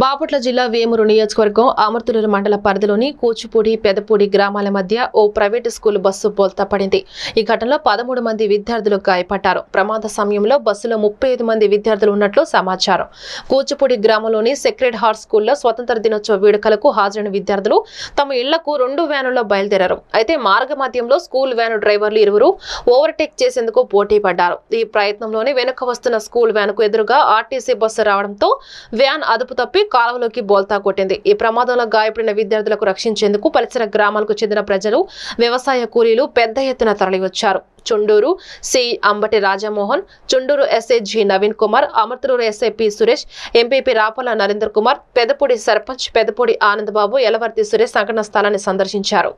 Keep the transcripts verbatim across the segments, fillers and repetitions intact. బాపట్ల జిల్లా వేమూరు నియోజకవర్గం అమర్తులూరు మండల పరిధిలోని కూచిపూడి పెదపూడి గ్రామాల మధ్య ఓ ప్రైవేట్ స్కూల్ బస్సు బోల్తా పడింది। ఈ ఘటనలో పదమూడు మంది విద్యార్థులు గాయపడ్డారు। ప్రమాద సమయంలో బస్సులో ముప్పై ఐదు మంది విద్యార్థులు ఉన్నట్లు సమాచారం। కూచిపూడి గ్రామంలోని సెక్రెడ్ హార్ట్ స్కూల్లో స్వతంత్ర దినోత్సవ వేడుకలకు హాజరైన విద్యార్థులు తమ ఇళ్లకు రెండు వ్యానుల్లో బయలుదేరారు। అయితే మార్గమధ్యంలో స్కూల్ వ్యాను డ్రైవర్లు ఇరువురు ఓవర్టేక్ చేసేందుకు పోటీ పడ్డారు। ఈ ప్రయత్నంలోనే వెనుక వస్తున్న స్కూల్ వ్యానుకు ఎదురుగా ఆర్టీసీ బస్సు రావడంతో వ్యాన్ అదుపు తప్పి కాలవలోకి బోల్తా కొట్టింది। ఈ ప్రమాదంలో గాయపడిన విద్యార్థులకు రక్షించేందుకు పరిసర గ్రామాలకు చెందిన ప్రజలు, వ్యవసాయ కూలీలు పెద్ద ఎత్తున తరలివచ్చారు। Chunduru C Ambati Rajamohan, Chunduru SI G Naveen Kumar, Amarthaluru SI P Suresh, MPP Rapala Narender Kumar, Pedapudi sarpanch Pedapudi Anandababu, Elavarthi Suresh సంఘటన స్థలాన్ని సందర్శించారు।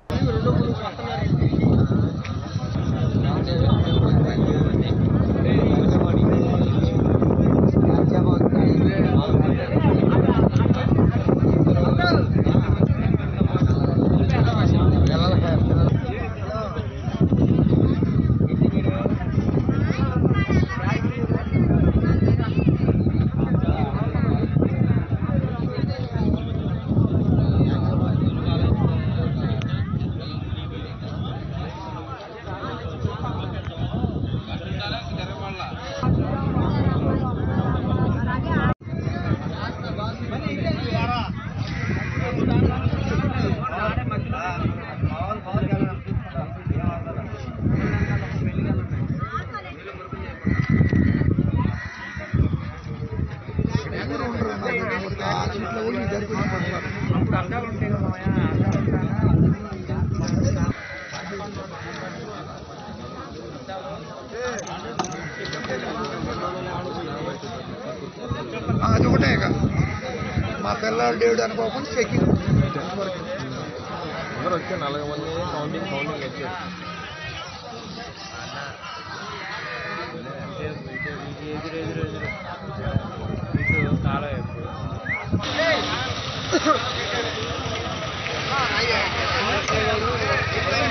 అదొకటేగా మా పిల్లలు దేవుడు అనుకోకుండా చెక్కింగ్ అందరూ వచ్చే నలభై మంది కౌంటింగ్ కౌంటింగ్ వచ్చారు। सर इधर वे मेरे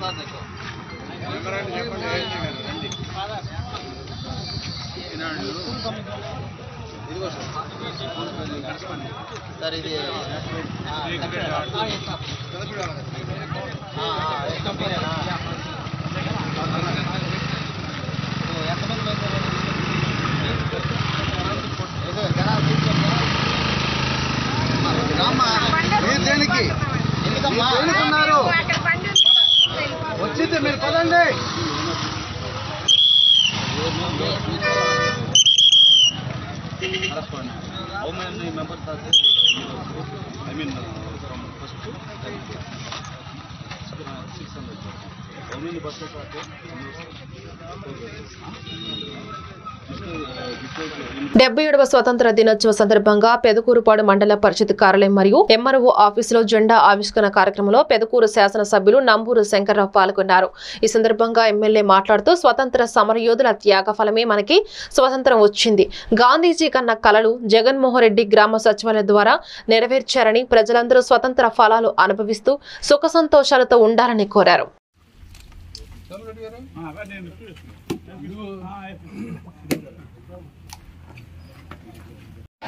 पद How many members are there? I mean, uh, from first to six hundred. How many buses are there? డెబ్బై ఏడవ స్వతంత్ర దినోత్సవ సందర్భంగా పెదకూరుపాడు మండల పరిషత్ కార్యాలయం మరియు ఎంఆర్ఓ ఆఫీసులో జెండా ఆవిష్కరణ కార్యక్రమంలో పెదకూరు శాసన సభ్యులు నంబూరు శంకర్రావు పాల్గొన్నారు। ఈ సందర్భంగా ఎమ్మెల్యే మాట్లాడుతూ స్వతంత్ర సమరయోధుల త్యాగ ఫలమే మనకి స్వతంత్రం వచ్చింది। గాంధీజీ కన్న కలలు జగన్మోహన్ రెడ్డి గ్రామ సచివాలయం ద్వారా నెరవేర్చారని, ప్రజలందరూ స్వతంత్ర ఫలాలు అనుభవిస్తూ సుఖ సంతోషాలతో ఉండాలని కోరారు। Okay. I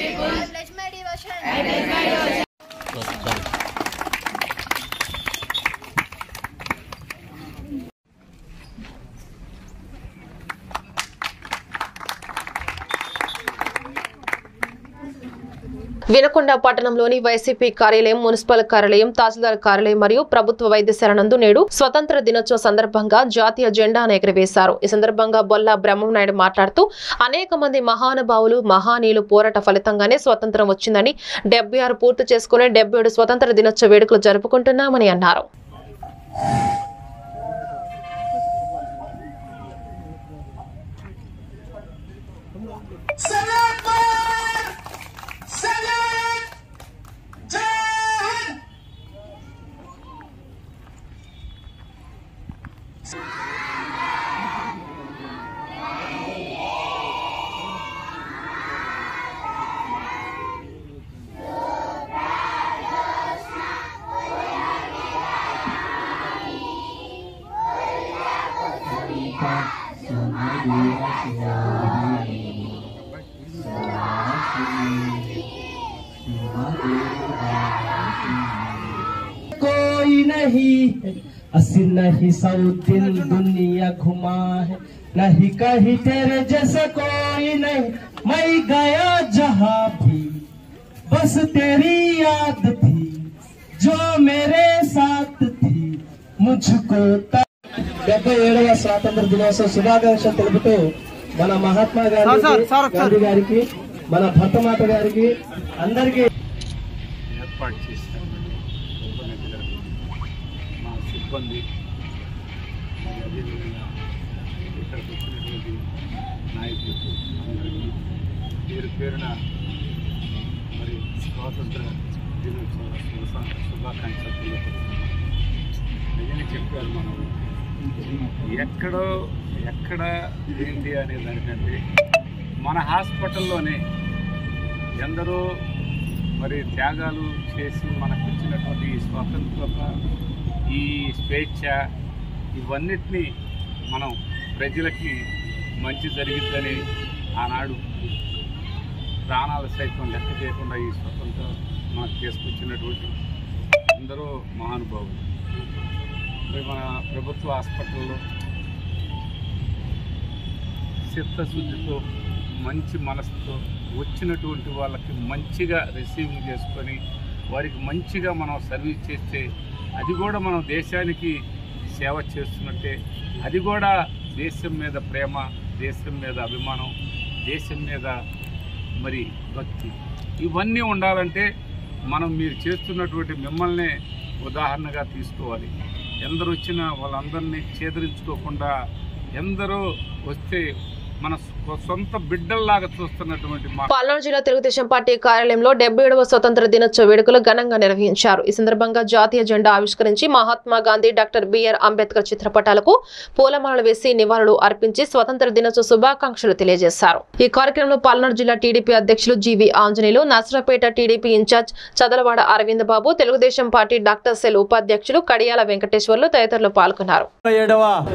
did my devotion. Vinukonda పట్టణంలోని వైసీపీ కార్యాలయం మున్సిపల్ కార్యాలయం తహసీల్దార్ కార్యాలయం మరియు ప్రభుత్వ వైద్యశాల నందు నేడు స్వతంత్ర దినోత్సవ సందర్భంగా జాతీయ జెండాను ఎగురవేశారు। ఈ సందర్భంగా బొల్ల బ్రహ్మనాయుడు మాట్లాడుతూ అనేక మంది మహానుభావులు మహానీయులు పోరాట ఫలితంగానే స్వతంత్రం వచ్చిందని డెబ్బై ఆరు పూర్తి చేసుకునే డెబ్బై ఏడు స్వతంత్ర దినోత్సవ వేడుకలు జరుపుకుంటున్నామని అన్నారు। कोई नहीं असी नहीं सौ दिन दुनिया घुमा है, नहीं कहीं तेरे जैसा कोई नहीं। मैं गया जहां भी बस तेरी याद थी, जो मेरे साथ थी मुझको। డెబ్బై ఏడవ స్వాతంత్ర దినోత్సవ శుభాకాంక్షలు తెలుపుతూ మన మహాత్మా గాంధీ గారికి మన భర్తమాత గారికి అందరికీ ఏర్పాటు చేశారు। మా సిబ్బంది నాయకులు పేరు పేరున మరి స్వాతంత్ర దినోత్సవ శుభాకాంక్షలు తెలుపుతున్నాం। నిజంగా చెప్పారు మనం ఎక్కడో ఎక్కడ ఏంటి అనే దానికంటే మన హాస్పిటల్లోనే ఎందరో మరి త్యాగాలు చేసి మనకు ఇచ్చినటువంటి ఈ స్వాతంత్రత ఈ స్వేచ్ఛ ఇవన్నిటినీ మనం ప్రజలకి మంచి జరిగిద్దని ఆనాడు ప్రాణాలు సైతం లెక్క చేయకుండా ఈ స్వతంత్ర మనకు తీసుకొచ్చినటువంటి ఎందరో మహానుభావులు। మన ప్రభుత్వ హాస్పిటల్లో చిత్తశుద్ధితో మంచి మనసుతో వచ్చినటువంటి వాళ్ళకి మంచిగా రిసీవింగ్ చేసుకొని వారికి మంచిగా మనం సర్వీస్ చేస్తే అది కూడా మనం దేశానికి సేవ చేస్తున్నట్టే, అది కూడా దేశం మీద ప్రేమ, దేశం మీద అభిమానం, దేశం మీద మరి భక్తి ఇవన్నీ ఉండాలంటే మనం మీరు చేస్తున్నటువంటి మిమ్మల్నే ఉదాహరణగా తీసుకోవాలి। ఎందరూ వచ్చినా వాళ్ళందరినీ చేదరించుకోకుండా ఎందరూ వస్తే మన సొంత బిడ్డల్లాగా చూస్తున్నటువంటి పల్నాడు జిల్లా తెలుగుదేశం పార్టీ కార్యాలయంలో డెబ్బై ఏడవ స్వతంత్ర దినోత్సవ వేడుకలు ఘనంగా నిర్వహించారు। ఈ సందర్భంగా జాతీయ జెండా ఆవిష్కరించి మహాత్మా గాంధీ డాక్టర్ బిఆర్ అంబేద్కర్ చిత్రపటాలకు పూలమాలలు వేసి నివాళులు అర్పించి స్వతంత్ర దినోత్సవ శుభాకాంక్షలు తెలియజేశారు। ఈ కార్యక్రమంలో పల్నాడు జిల్లా టీడీపీ అధ్యక్షులు GV Anjaneyulu, Narasaraopet TDP incharge Chadalavada Aravind Babu, Telugu Desam party doctor cell ఉపాధ్యక్షులు కడియాల వెంకటేశ్వర్లు తదితరులు పాల్గొన్నారు।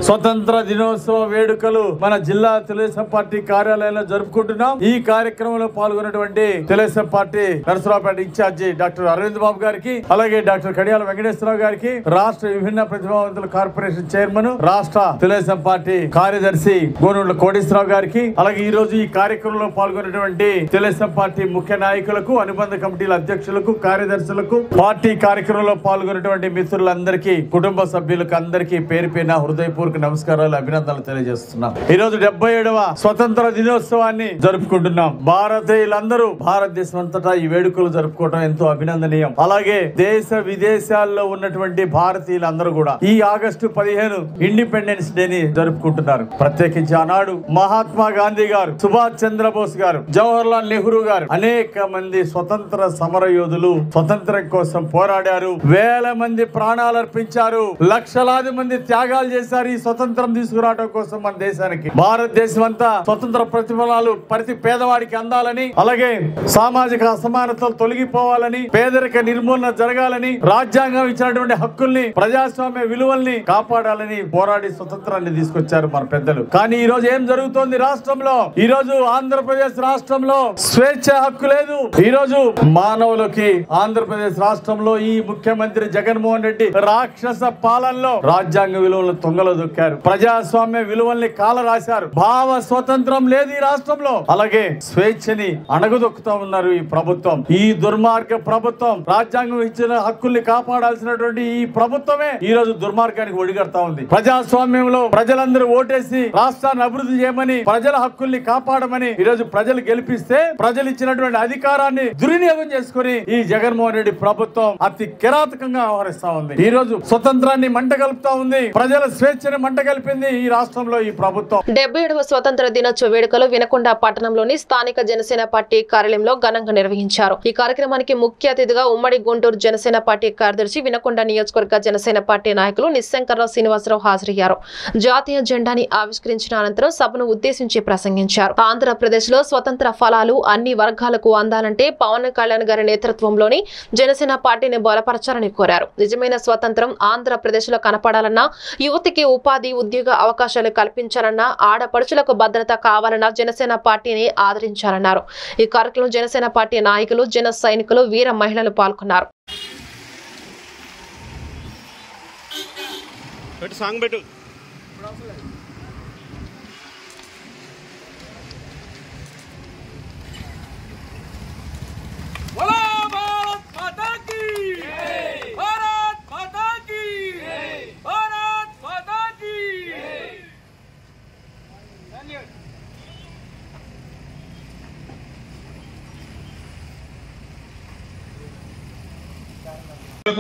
స్వతంత్ర దినోత్సవ వేడుకలు మన జిల్లా తెలుగుదేశం పార్టీ కార్యాలయంలో జరుపుకుంటున్నాం। ఈ కార్యక్రమంలో పాల్గొన్నటువంటి Telugu Desam party Narasaraopet incharge doctor Aravind Babu గారికి, అలాగే డాక్టర్ కడియాల వెంకటేశ్వరరావు గారికి, రాష్ట్ర విభిన్న ప్రతిభావంతుల కార్పొరేషన్ చైర్మన్ రాష్ట్ర తెలుగుదేశం పార్టీ కార్యదర్శి గోనూళ్ళ కోటేశ్వరరావు గారికి, అలాగే ఈ రోజు ఈ కార్యక్రమంలో పాల్గొన్నటువంటి తెలుగుదేశం పార్టీ ముఖ్య నాయకులకు, అనుబంధ కమిటీల అధ్యక్షులకు, కార్యదర్శులకు, పార్టీ కార్యక్రమంలో పాల్గొన్నటువంటి మిత్రులందరికీ, కుటుంబ సభ్యులకు అందరికీ పేరు పైన హృదయపూర్వక నమస్కారాలు, అభినందనలు తెలియజేస్తున్నాం। ఈ రోజు డెబ్బై ఏడవ స్వతంత్ర దినోత్సవాన్ని జరుపుకుంటున్నాం। భారతీయులందరూ భారతదేశం అంతటా ఈ వేడుకలు జరుపుకోవడం ఎంతో అభినందనీయం। అలాగే దేశ విదేశాల్లో ఉన్నటువంటి భారతీయులందరూ కూడా ఈ ఆగస్టు పదిహేను ఇండిపెండెన్స్ డే ని జరుపుకుంటున్నారు। ప్రత్యేకించి ఆనాడు మహాత్మా గాంధీ గారు, సుభాష్ చంద్రబోస్ గారు, జవహర్లాల్ నెహ్రూ గారు అనేక మంది స్వతంత్ర సమర యోధులు స్వతంత్రం కోసం పోరాడారు। వేల మంది ప్రాణాలు అర్పించారు, లక్షలాది మంది త్యాగాలు చేశారు ఈ స్వతంత్రం తీసుకురావడం కోసం మన దేశానికి। భారతదేశం అంతా స్వతంత్ర ప్రతిఫలాలు ప్రతి పేదవాడికి అందాలని, అలాగే సామాజిక అసమానతలు తొలగిపోవాలని, పేదరిక నిర్మూలన జరగాలని, రాజ్యాంగం ఇచ్చినటువంటి హక్కుల్ని ప్రజాస్వామ్య విలువల్ని కాపాడాలని పోరాడి స్వతంత్రాన్ని తీసుకొచ్చారు మన పెద్దలు। కానీ ఈ రోజు ఏం జరుగుతోంది రాష్ట్రంలో? ఈ రోజు ఆంధ్రప్రదేశ్ రాష్ట్రంలో స్వేచ్ఛ హక్కు లేదు। ఈ రోజు మానవులకి ఆంధ్రప్రదేశ్ రాష్ట్రంలో ఈ ముఖ్యమంత్రి జగన్మోహన్ రెడ్డి రాక్షస పాలనలో రాజ్యాంగ విలువలను తొంగలో దొక్కారు, ప్రజాస్వామ్య విలువల్ని కాలరాశారు, భావ స్వతంత్రం లేదు ఈ రాష్ట్రంలో అలాగే స్వేచ్ఛని అణగదొక్కుతా ఉన్నారు ఈ ప్రభుత్వం ఈ దుర్మార్గ ప్రభుత్వం రాజ్యాంగం ఇచ్చిన హక్కుల్ని కాపాడాల్సినటువంటి ఈ ప్రభుత్వమే ఈ రోజు దుర్మార్గానికి ఒడిగడతా ఉంది ప్రజాస్వామ్యంలో ప్రజలందరూ ఓటేసి రాష్ట్రాన్ని అభివృద్ధి చేయమని ప్రజల హక్కుల్ని కాపాడమని ఈ రోజు ప్రజలు గెలిపిస్తే ప్రజలు ఇచ్చినటువంటి అధికారాన్ని దుర్వినియోగం చేసుకొని ఈ జగన్మోహన్ రెడ్డి ప్రభుత్వం అతి కిరాతకంగా వ్యవహరిస్తా ఉంది ఈ రోజు స్వతంత్రాన్ని మంటగలుపుతా ఉంది ప్రజల స్వేచ్ఛని మంటగలిపింది ఈ రాష్ట్రంలో ఈ ప్రభుత్వం డెబ్బై ఏడవ స్వతంత్ర దినోత్సవ వేడుకలు వినకొండ పట్టణంలోని స్థానిక జనసేన పార్టీ కార్యాలయంలో ఘనంగా నిర్వహించారు ఈ కార్యక్రమానికి ముఖ్య అతిథిగా ఉమ్మడి గుంటూరు జనసేన పార్టీ కార్యదర్శి వినకొండ నియోజకవర్గ జనసేన పార్టీ నాయకులు నిశంకరరావు శ్రీనివాసరావు హాజరయ్యారు జాతీయ జెండాని ఆవిష్కరించిన అనంతరం సభను ఉద్దేశించి ప్రసంగించారు ఆంధ్రప్రదేశ్ లో స్వతంత్ర ఫలాలు అన్ని వర్గాలకు అందాలంటే పవన్ కళ్యాణ్ గారి నేతృత్వంలోని జనసేన పార్టీని బలపరచాలని కోరారు నిజమైన స్వతంత్రం ఆంధ్రప్రదేశ్ లో కనపడాలన్నా యువతకి ఉపాధి ఉద్యోగ అవకాశాలు కల్పించాలన్నా ఆడపడుచులకు భద్రత కావాలన్నా జనసేన పార్టీని ఆదరించాలన్నారు ఈ కార్యక్రమంలో జనసేన పార్టీ నాయకులు జన సైనికులు వీర మహిళలు పాల్గొన్నారు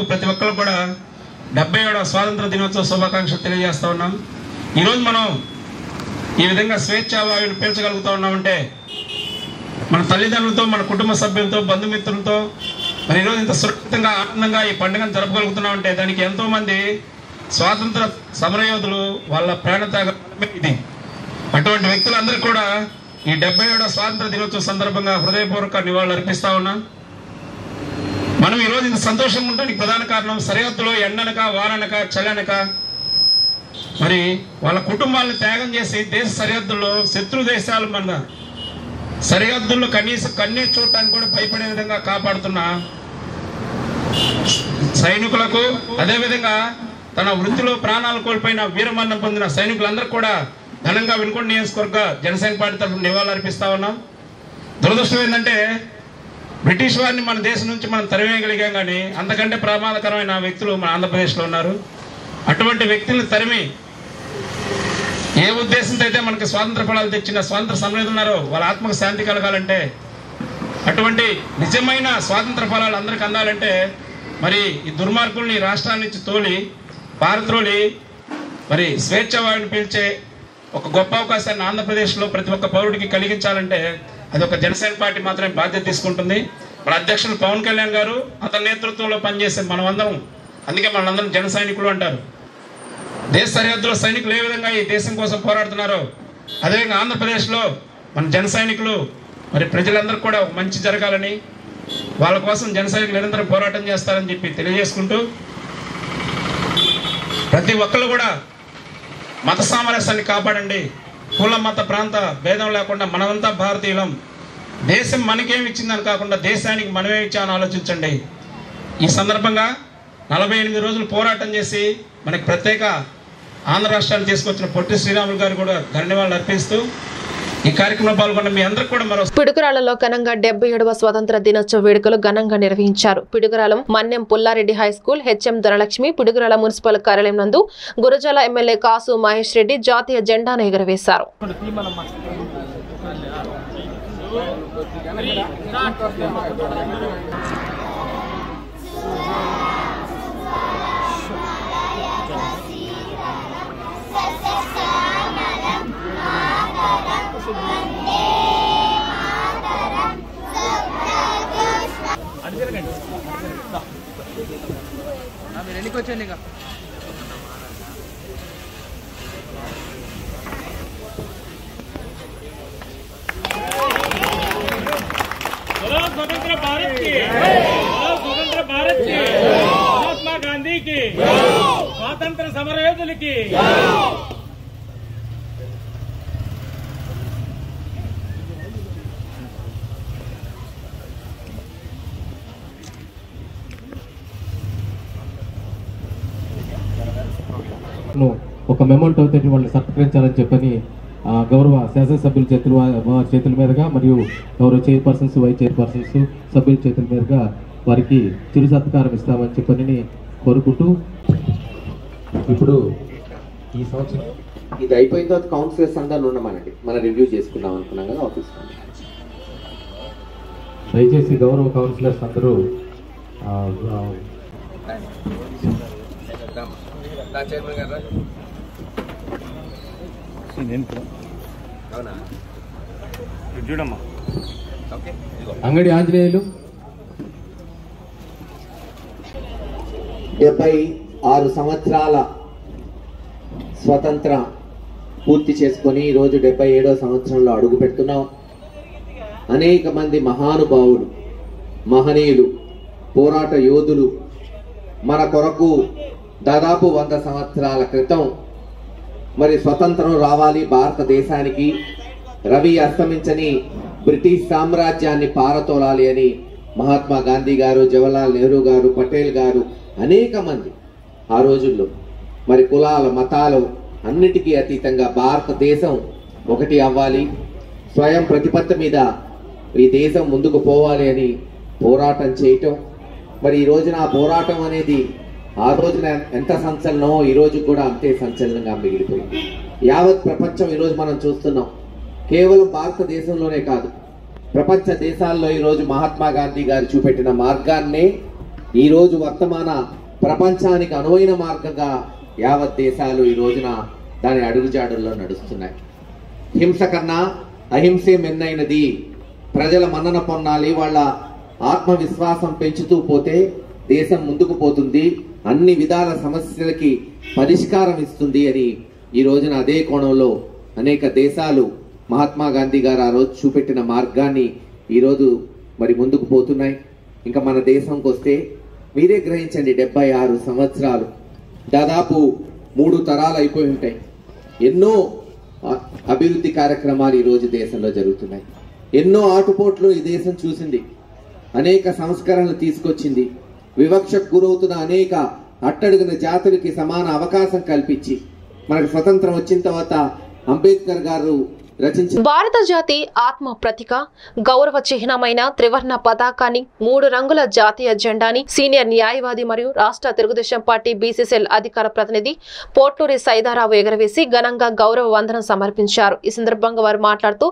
ప్రతి ఒక్కరు కూడా డెబ్బై ఏడవ స్వాతంత్ర దినోత్సవ శుభాకాంక్షలు తెలియజేస్తా ఉన్నాం ఈరోజు మనం ఈ విధంగా స్వేచ్ఛావాయువుని పీల్చగలుగుతూ ఉన్నామంటే మన తల్లిదండ్రులతో మన కుటుంబ సభ్యులతో బంధుమిత్రులతో మరి ఈరోజు ఇంత సురక్షితంగా ఆనందంగా ఈ పండుగను జరపగలుగుతున్నామంటే దానికి ఎంతోమంది స్వాతంత్ర సమరయోధులు వాళ్ళ ప్రాణత్యాగం ఇది అటువంటి వ్యక్తులందరూ కూడా ఈ డెబ్బై ఏడవ స్వాతంత్ర దినోత్సవ సందర్భంగా హృదయపూర్వక నివాళులు అర్పిస్తా ఉన్నాం మనం ఈ రోజు ఇంత సంతోషంగా ఉండడానికి ప్రధాన కారణం సరిహద్దులో ఎండనక వాననక చల్లనక మరి వాళ్ళ కుటుంబాలను త్యాగం చేసి దేశ సరిహద్దుల్లో శత్రు దేశాలు మన సరిహద్దుల్లో కనీసం కన్నే చూడటానికి కూడా భయపడే విధంగా కాపాడుతున్న సైనికులకు అదేవిధంగా తన వృత్తిలో ప్రాణాలు కోల్పోయిన వీరమరణం పొందిన సైనికులందరూ కూడా ఘనంగా వినుకొండ నియోజకవర్గ జనసేన పార్టీ తరఫున నివాళులు అర్పిస్తా ఉన్నాం దురదృష్టం ఏంటంటే బ్రిటిష్ వారిని మన దేశం నుంచి మనం తరిమేయగలిగాం కానీ అంతకంటే ప్రమాదకరమైన వ్యక్తులు మన ఆంధ్రప్రదేశ్లో ఉన్నారు అటువంటి వ్యక్తులను తరిమి ఏ ఉద్దేశంతో అయితే మనకి స్వాతంత్ర ఫలాలు తెచ్చిన స్వాతంత్ర సమరయోధులు ఉన్నారో వాళ్ళ ఆత్మకు శాంతి కలగాలంటే అటువంటి నిజమైన స్వాతంత్ర ఫలాలు అందరికి అందాలంటే మరి ఈ దుర్మార్గుల్ని రాష్ట్రాల నుంచి తోలి పారద్రోలి మరి స్వేచ్ఛావాయువుని పీల్చే ఒక గొప్ప అవకాశాన్ని ఆంధ్రప్రదేశ్లో ప్రతి ఒక్క పౌరుడికి కలిగించాలంటే అదొక జనసేన పార్టీ మాత్రమే బాధ్యత తీసుకుంటుంది మన అధ్యక్షులు పవన్ కళ్యాణ్ గారు అతని నేతృత్వంలో పనిచేసే మనమందరం అందుకే మనందరం జన సైనికులు అంటారు దేశ సరిహద్దులో సైనికులు ఏ విధంగా ఈ దేశం కోసం పోరాడుతున్నారో అదేవిధంగా ఆంధ్రప్రదేశ్లో మన జన సైనికులు మరి ప్రజలందరూ కూడా మంచి జరగాలని వాళ్ళ కోసం జన సైనికులు నిరంతరం పోరాటం చేస్తారని చెప్పి తెలియజేసుకుంటూ ప్రతి ఒక్కరు కూడా మత సామరస్యాన్ని కాపాడండి కుల మత ప్రాంత భేదం లేకుండా మనమంతా భారతీయులం దేశం మనకేమి ఇచ్చిందని కాకుండా దేశానికి మనమే ఇచ్చామని ఆలోచించండి ఈ సందర్భంగా నలభై ఎనిమిది రోజులు పోరాటం చేసి మనకి ప్రత్యేక ఆంధ్ర రాష్ట్రాన్ని తీసుకొచ్చిన పొట్టి శ్రీరాములు గారు కూడా ధన్యవాదాలు అర్పిస్తూ ఈ కార్యక్రమంలో పాల్గొన్న మీ అందరూ కూడా మరో పిడుగురాళ్లలో ఘనంగా డెబ్బై ఏడవ స్వాతంత్ర దినోత్సవ వేడుకలు ఘనంగా నిర్వహించారు పిడుగురాలం Manyam Pullareddy high school HM Dhanalakshmi Piduguralla municipal కార్యాలయం నందు గురజాల ఎమ్మెల్యే కాసు మహేష్ రెడ్డి జాతీయ జెండాను ఎగురవేశారు स्वतंत्र भारत की स्वतंत्र भारत की महात्मा गांधी की स्वतंत्र समरयोधुल की मेमोटो वाले सत्कनी గౌరవ శాసన సభ్యుల చేతుల చేతుల మీదగా మరియు గౌరవ చైర్పర్సన్స్ వైస్ చైర్పర్సన్స్ సభ్యుల చేతుల మీదగా వారికి చిరు సత్కారం ఇస్తామని చెప్పని కోరుకుంటూ ఇప్పుడు ఈ సంవత్సరం ఇది అయిపోయిన తర్వాత కౌన్సిలర్స్ అందరూ ఉన్నామనండి మనం రివ్యూ చేసుకుందాం అనుకున్నాం కదా ఆఫీస్ లో దయచేసి గౌరవ కౌన్సిలర్స్ అందరూ నా చైర్మన్ గారు अंगड़ी आंजनेय डेबई आर संवत्सराल स्वतंत्र पूर्ति चेसुकोनी डेबई एडो संवत्सरंलो अडुगु पेट्टुन्नाम अनेक मंदी महानुभावुलु महनीयुलु पोराट योधुलु मन कोरकु दादापु सौ संवत्सराल कृतं मरी स्वतंत्रम रावाली भारत देशानिकी रवि अस्तमिंचनी ब्रिटिश साम्राज्यानी पारतोलाली अनि महात्मा गांधी गारू जवाहरलाल नेहरू गारू पटेल गारू अनेक मंदी आ रोजुल्लो मरी कुलाल मताल अन्निटिकी अतीतंगा भारत देशं ओकटी अव्वाली स्वयं प्रतिपत्ति मीद ई देशं मुंदुकु पोवाली अनि पोराटं चेयटं मरी ई रोजुन आ पोराटं अनेदी आ रोजुन एंत संचलनमो ई रोजु कूडा अंते संचलनंगा मिगिलिपोयिंदि। यावत् प्रपंचम ई रोजु मनं चूस्तुन्नां केवलं భారతదేశంలోనే కాదు ప్రపంచ దేశాల్లో ఈ రోజు మహాత్మా గాంధీ గారు చూపెట్టిన మార్గాన్నే ఈ రోజు వర్తమాన ప్రపంచానికి అనువైన మార్గంగా యావత్ దేశాలు ఈ రోజున దాని అడుగుజాడల్లో నడుస్తున్నాయి। హింసకన్నా అహింసే మెన్నైనది। ప్రజల మన్నన పొందాలి, వాళ్ళ ఆత్మవిశ్వాసం పెంచుతూ పోతే దేశం ముందుకు పోతుంది, అన్ని విధాల సమస్యలకి పరిష్కారం ఇస్తుంది అని ఈ రోజున అదే కోణంలో అనేక దేశాలు మహాత్మా గాంధీ గారు ఆ రోజు చూపెట్టిన మార్గాన్ని ఈ రోజు మరి ముందుకు పోతున్నాయి। ఇంకా మన దేశంకి వస్తే మీరే గ్రహించండి డెబ్బై ఆరు సంవత్సరాలు దాదాపు మూడు తరాలు అయిపోయి ఉంటాయి। ఎన్నో అభివృద్ధి కార్యక్రమాలు ఈ రోజు దేశంలో జరుగుతున్నాయి। ఎన్నో ఆటుపోట్లు ఈ దేశం చూసింది, అనేక సంస్కరణలు తీసుకొచ్చింది। వివక్షకు గురవుతున్న అనేక అట్టడుగున జాతులకి సమాన అవకాశం కల్పించి మనకు స్వతంత్రం వచ్చిన తర్వాత అంబేద్కర్ గారు రచించిన భారత జాతి ఆత్మ ప్రతిక గౌరవ చిహ్నమైన త్రివర్ణ పతాకాన్ని మూడు రంగుల జాతీయ జెండాని సీనియర్ న్యాయవాది మరియు రాష్ట్ర తెలుగుదేశం పార్టీ బీసీసీఎల్ అధికార ప్రతినిధి పోటూరి సైదారావు ఎగరవేసి ఘనంగా గౌరవ వందనం సమర్పించారు। ఈ సందర్భంగా వారు మాట్లాడుతూ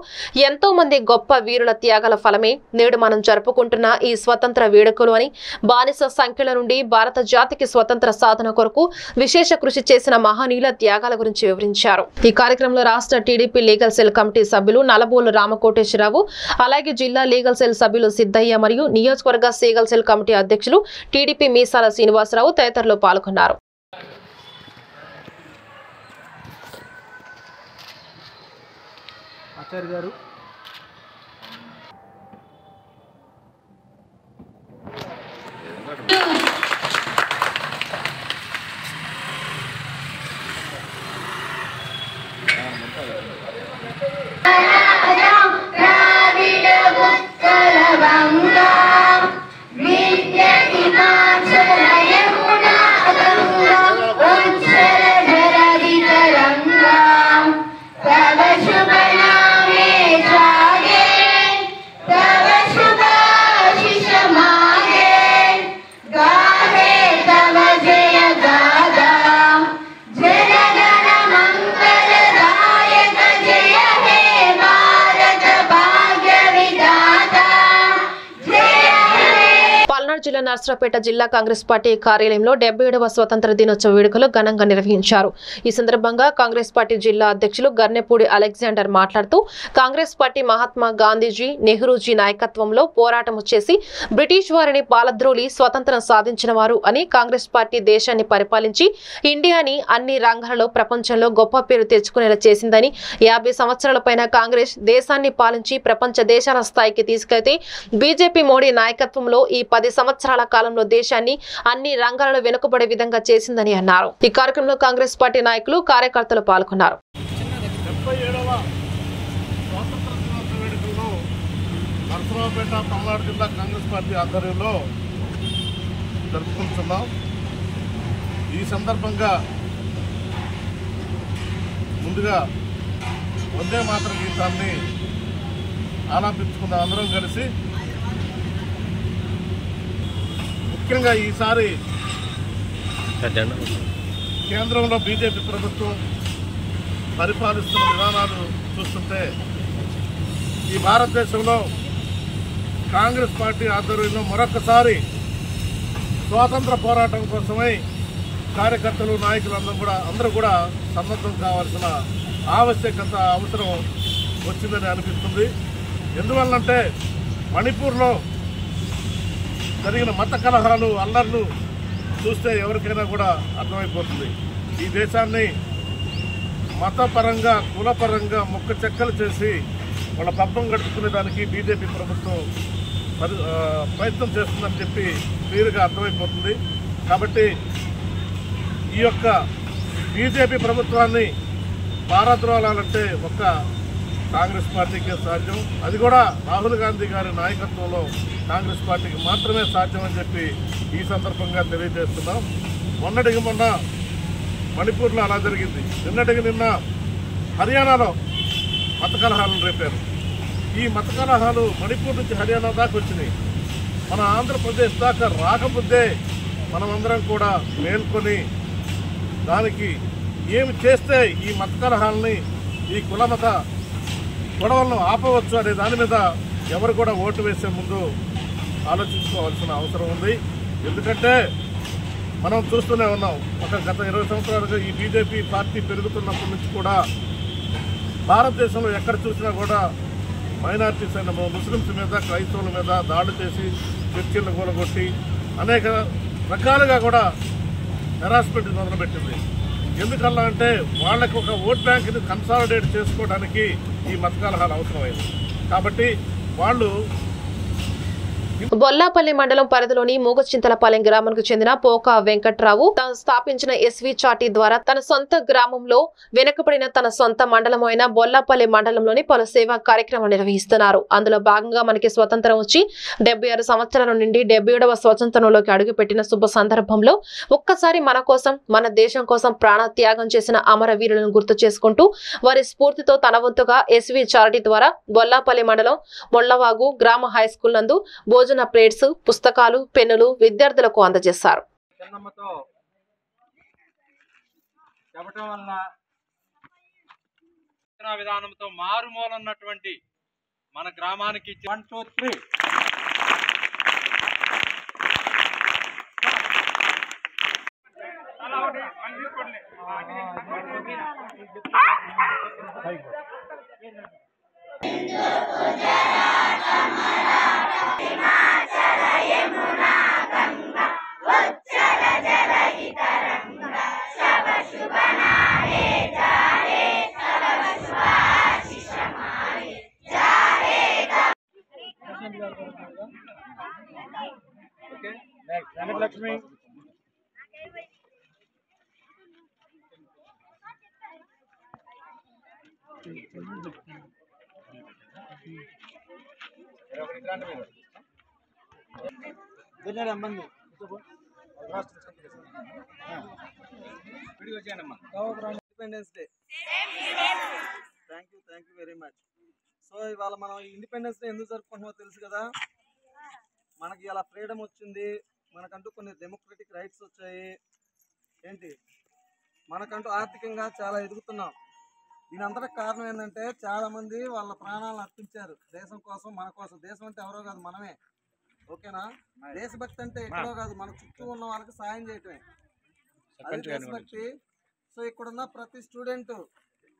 ఎంతో మంది గొప్ప వీరుల త్యాగాల ఫలమే నేడు మనం జరుపుకుంటున్న ఈ స్వతంత్ర వేడుకలు అని, బానిస సంఖ్యల నుండి భారత జాతికి స్వతంత్ర సాధన కొరకు విశేష కృషి చేసిన మహానీయుల త్యాగాల గురించి వివరించారు। ఈ కార్యక్రమంలో రాష్ట్ర టీడీపీ లీగల్ సెల్ కమిటీ సభ్యులు నలబోలు రామకోటేశ్వరరావు, అలాగే జిల్లా లీగల్ సెల్ సభ్యులు సిద్ధయ్య మరియు నియోజకవర్గ లీగల్ సెల్ కమిటీ అధ్యక్షులు టీడీపీ మీసాల శ్రీనివాసరావు తదితరులు పాల్గొన్నారు। జిల్లా నర్సరావుపేట జిల్లా కాంగ్రెస్ పార్టీ కార్యాలయంలో డెబ్బై ఏడవ స్వతంత్ర దినోత్సవ వేడుకలు ఘనంగా నిర్వహించారు। ఈ సందర్భంగా కాంగ్రెస్ పార్టీ జిల్లా అధ్యక్షులు గర్నేపూడి అలెగ్జాండర్ మాట్లాడుతూ కాంగ్రెస్ పార్టీ మహాత్మా గాంధీజీ నెహ్రూజీ నాయకత్వంలో పోరాటం చేసి బ్రిటిష్ వారిని పాలద్రోలి స్వతంత్రం సాధించిన వారు అని, కాంగ్రెస్ పార్టీ దేశాన్ని పరిపాలించి ఇండియాని అన్ని రంగాలలో ప్రపంచంలో గొప్ప పేరు తెచ్చుకునేలా చేసిందని, యాభై సంవత్సరాల పైన కాంగ్రెస్ దేశాన్ని పాలించి ప్రపంచ దేశాల స్థాయికి తీసుకెళ్తే బీజేపీ మోడీ నాయకత్వంలో ఈ పది సంవత్సరాల కాలంలో దేశాన్ని అన్ని రంగాలలో వెనుకబడే విధంగా చేసిందని అన్నారు। ఈ కార్యక్రమంలో కాంగ్రెస్ పార్టీ నాయకులు కార్యకర్తలు పాల్గొన్నారు। నర్సరావుపేట పల్నాడు జిల్లా కాంగ్రెస్ పార్టీ ఆధ్వర్యంలో జరుపుకుంటున్నాం। ఈ సందర్భంగా ముందుగా వందే మాతర గీతాన్ని ఆలాపించుకున్న అందరం కలిసి ముఖ్యంగా ఈసారి కేంద్రంలో బీజేపీ ప్రభుత్వం పరిపాలిస్తున్న విధానాలు చూస్తుంటే ఈ భారతదేశంలో కాంగ్రెస్ పార్టీ ఆధ్వర్యంలో మరొకసారి స్వాతంత్ర పోరాటం కోసమై కార్యకర్తలు నాయకులందరూ కూడా అందరూ కూడా సన్నద్ధం కావాల్సిన ఆవశ్యకత అవసరం వచ్చిందని అనిపిస్తుంది. ఎందువల్లంటే మణిపూర్లో జరిగిన మత కలహాలు అల్లర్లు చూస్తే ఎవరికైనా కూడా అర్థమైపోతుంది. ఈ దేశాన్ని మతపరంగా కులపరంగా ముక్క చెక్కలు చేసి వాళ్ళ పబ్బం గడుపుకునేదానికి బీజేపీ ప్రభుత్వం ప్రయత్నం చేస్తుందని చెప్పి క్లియర్గా అర్థమైపోతుంది. కాబట్టి ఈ యొక్క బీజేపీ ప్రభుత్వాన్ని పారద్రోలాలంటే ఒక్క కాంగ్రెస్ పార్టీకే సాధ్యం, అది కూడా రాహుల్ గాంధీ గారి నాయకత్వంలో కాంగ్రెస్ పార్టీకి మాత్రమే సాధ్యమని చెప్పి ఈ సందర్భంగా తెలియజేస్తున్నాం. మొన్నటికి మొన్న మణిపూర్లో అలా జరిగింది, నిన్నటికి నిన్న హర్యానాలో మత కలహాలు రేపారు. ఈ మత కలహాలు మణిపూర్ నుంచి హర్యానా దాకా వచ్చినాయి. మన ఆంధ్రప్రదేశ్ దాకా రాకముందే మనమందరం కూడా మేల్కొని దానికి ఏమి చేస్తే ఈ మత కలహాలని ఈ కులమత గొడవలను ఆపవచ్చు అనే దాని మీద ఎవరు కూడా ఓటు వేసే ముందు ఆలోచించుకోవాల్సిన అవసరం ఉంది. ఎందుకంటే మనం చూస్తూనే ఉన్నాం, ఒక గత ఇరవై సంవత్సరాలుగా ఈ బీజేపీ పార్టీ పెరుగుతున్నప్పటి నుంచి కూడా భారతదేశంలో ఎక్కడ చూసినా కూడా మైనార్టీస్ అయిన ముస్లిమ్స్ మీద క్రైస్తవుల మీద దాడి చేసి చర్చిలను కూలగొట్టి అనేక రకాలుగా కూడా హెరాస్మెంట్ మొదలుపెట్టింది. ఎందుకల్లా అంటే వాళ్ళకి ఒక ఓట్ బ్యాంక్ని కన్సాలిడేట్ చేసుకోవడానికి ఈ మత కలహాలు అవసరమైంది. కాబట్టి వాళ్ళు గొల్లాపల్లి మండలం పరిధిలోని మూగచింతలపాలెం గ్రామానికి చెందిన పోకా వెంకట్రావు తాను స్థాపించిన ఎస్వి చాటి ద్వారా తన సొంత గ్రామంలో వెనుకబడిన తన సొంత మండలం అయిన బొల్లాపల్లి మండలంలోని పలు సేవా కార్యక్రమాలు నిర్వహిస్తున్నారు. అందులో భాగంగా మనకి స్వతంత్రం వచ్చి డెబ్బై ఆరు సంవత్సరాల నుండి డెబ్బై ఏడవ స్వతంత్రంలోకి అడుగుపెట్టిన శుభ సందర్భంలో ఒక్కసారి మన కోసం మన దేశం కోసం ప్రాణ త్యాగం చేసిన అమరవీరులను గుర్తు చేసుకుంటూ వారి స్ఫూర్తితో తన వంతుగా ఎస్వి చాటి ద్వారా బొల్లాపల్లి మండలం మొల్లవాగు గ్రామ హైస్కూల్ నందు భోజన ప్లేట్స్ పుస్తకాలు పెన్నులు విద్యార్థులకు అందజేశారు. మన గ్రామానికి Lakshmi independence day thank you thank you very much so इवाल मन इंडिपेंडेंस डे एंदुकु जरुगुतुन्नो कदा मन की अला फ्रीडम वच्चिंदी మనకంటూ కొన్ని డెమోక్రటిక్ రైట్స్ వచ్చాయి. ఏంటి మనకంటూ ఆర్థికంగా చాలా ఎదుగుతున్నాం. దీని అంతటికి కారణం ఏంటంటే చాలామంది వాళ్ళ ప్రాణాలను అర్పించారు దేశం కోసం మన కోసం. దేశం అంటే ఎవరో కాదు మనమే, ఓకేనా? దేశభక్తి అంటే ఎక్కడో కాదు, మన చుట్టూ ఉన్న వాళ్ళకి సాయం చేయటమే అది దేశభక్తి. సో ఇక్కడున్న ప్రతి స్టూడెంట్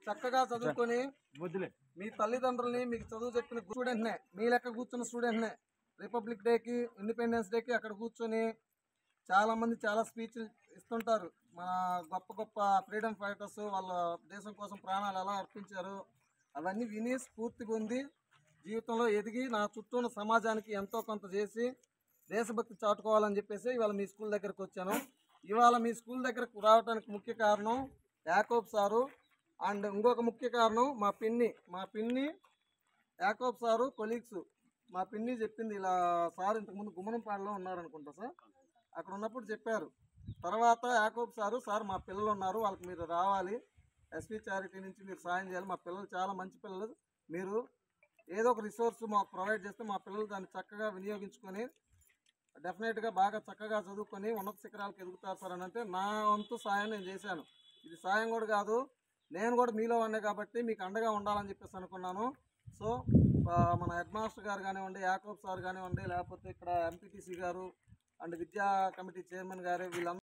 చక్కగా చదువుకొని మీ తల్లిదండ్రులని మీకు చదువు చెప్పిన స్టూడెంట్నే మీ లెక్క కూర్చున్న స్టూడెంట్నే రిపబ్లిక్ డేకి ఇండిపెండెన్స్ డేకి అక్కడ కూర్చొని చాలామంది చాలా స్పీచ్లు ఇస్తుంటారు. మన గొప్ప గొప్ప ఫ్రీడమ్ ఫైటర్స్ వాళ్ళ దేశం కోసం ప్రాణాలు ఎలా అర్పించారు అవన్నీ విని స్ఫూర్తి పొంది జీవితంలో ఎదిగి నా చుట్టూ ఉన్న సమాజానికి ఎంతో కొంత చేసి దేశభక్తి చాటుకోవాలని చెప్పేసి ఇవాళ మీ స్కూల్ దగ్గరకు వచ్చాను. ఇవాళ మీ స్కూల్ దగ్గరకు రావడానికి ముఖ్య కారణం యాకోబ్ సారు అండ్ ఇంకొక ముఖ్య కారణం మా పిన్ని మా పిన్ని యాకోబ్ సారు కొలీగ్స్ మా పిన్ని చెప్పింది. ఇలా సార్ ఇంతకుముందు గుమ్మనంపాడులో ఉన్నారనుకుంటా సార్, అక్కడ ఉన్నప్పుడు చెప్పారు. తర్వాత యాకోబ్ సారు సార్ మా పిల్లలు ఉన్నారు వాళ్ళకి మీరు రావాలి ఎస్పీ చారిటీ నుంచి మీరు సాయం చేయాలి. మా పిల్లలు చాలా మంచి పిల్లలు, మీరు ఏదో ఒక రిసోర్స్ మాకు ప్రొవైడ్ చేస్తే మా పిల్లలు దాన్ని చక్కగా వినియోగించుకొని డెఫినెట్గా బాగా చక్కగా చదువుకొని ఉన్నత శిఖరాలకు ఎదుగుతారు సార్ అని అంటే నా వంతు సాయం నేను చేశాను. ఇది సాయం కూడా కాదు, నేను కూడా మీలో ఉన్నా కాబట్టి మీకు అండగా ఉండాలని చెప్పేసి అనుకున్నాను. సో మన హెడ్ మాస్టర్ గారు కానివ్వండి, యాకోబ్ సార్ కానివ్వండి, లేకపోతే ఇక్కడ ఎంపీటీసీ గారు అండ్ విద్యా కమిటీ చైర్మన్ గారు, వీళ్ళందరూ